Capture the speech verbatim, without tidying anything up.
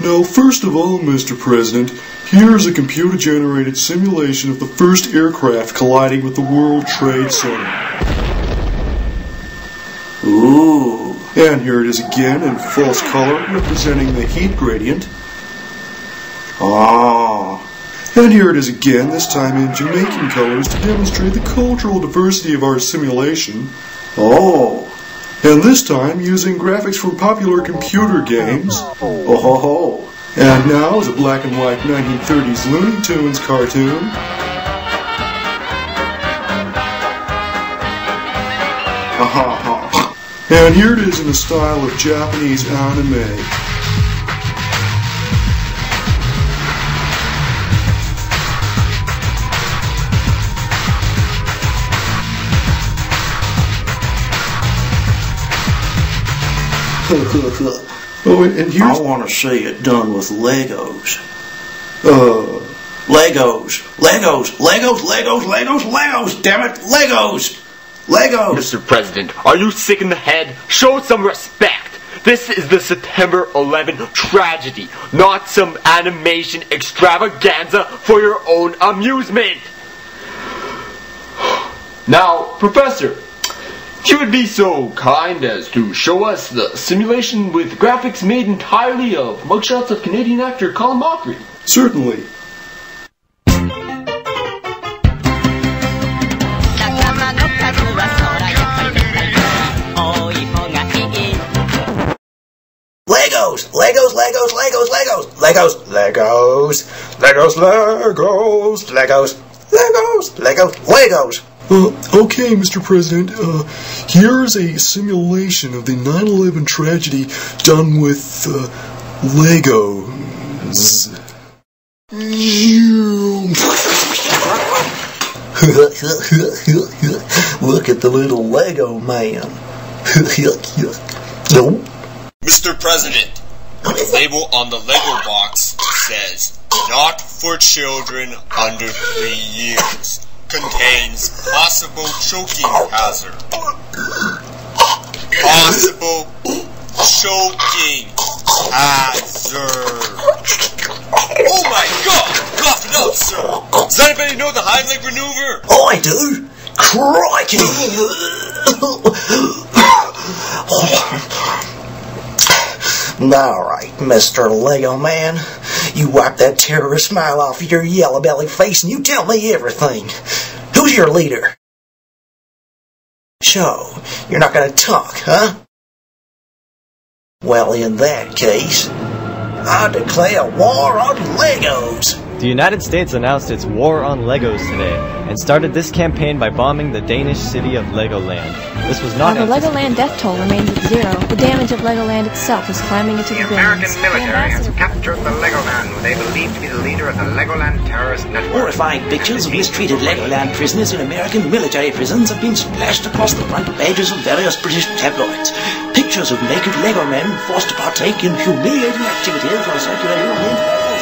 Now, first of all, Mister President, here is a computer-generated simulation of the first aircraft colliding with the World Trade Center. Ooh. And here it is again in false color, representing the heat gradient. Ah. And here it is again, this time in Jamaican colors, to demonstrate the cultural diversity of our simulation. Oh. And this time, using graphics from popular computer games. Oh ho ho. And now is a black and white nineteen thirties Looney Tunes cartoon. Ha ha ha. And here it is in the style of Japanese anime. Oh, and here's I want to see it done with Legos. Uh, Legos, Legos, Legos, Legos, Legos, Legos. Damn it, Legos, Legos. Mister President, are you sick in the head? Show some respect. This is the September eleventh tragedy, not some animation extravaganza for your own amusement. Now, Professor, if you would be so kind as to show us the simulation with graphics made entirely of mugshots of Canadian actor Colin Mockery. Certainly. Legos! Legos! Legos! Legos! Legos! Legos! Legos! Legos! Legos! Legos! Legos! Legos! Legos! Uh, okay, Mister President, uh, here's a simulation of the nine eleven tragedy done with, uh, Legos. Look at the little Lego man. Mister President, the label on the Lego box says, not for children under three years. Contains possible choking hazard. Possible choking hazard. Oh my god! Cough it up, sir! Does anybody know the hind leg maneuver? Oh, I do! Crikey! Alright, Mister Lego Man. You wipe that terrorist smile off your yellow belly face and you tell me everything. Who's your leader? So, you're not going to talk, huh? Well, in that case, I declare war on Legos. The United States announced its war on Legos today and started this campaign by bombing the Danish city of Legoland. This was not. While the Legoland death toll remains at zero, the damage of Legoland itself is climbing into the, the billions. The American military has captured the Legoland, who they believe to be the leader of the Legoland terrorist network. Horrifying pictures of mistreated Legoland prisoners in American military prisons have been splashed across the front pages of various British tabloids. Pictures of naked Lego men forced to partake in humiliating activities while circulating on the internet.